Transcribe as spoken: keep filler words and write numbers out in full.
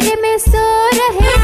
कमरे में सो रहे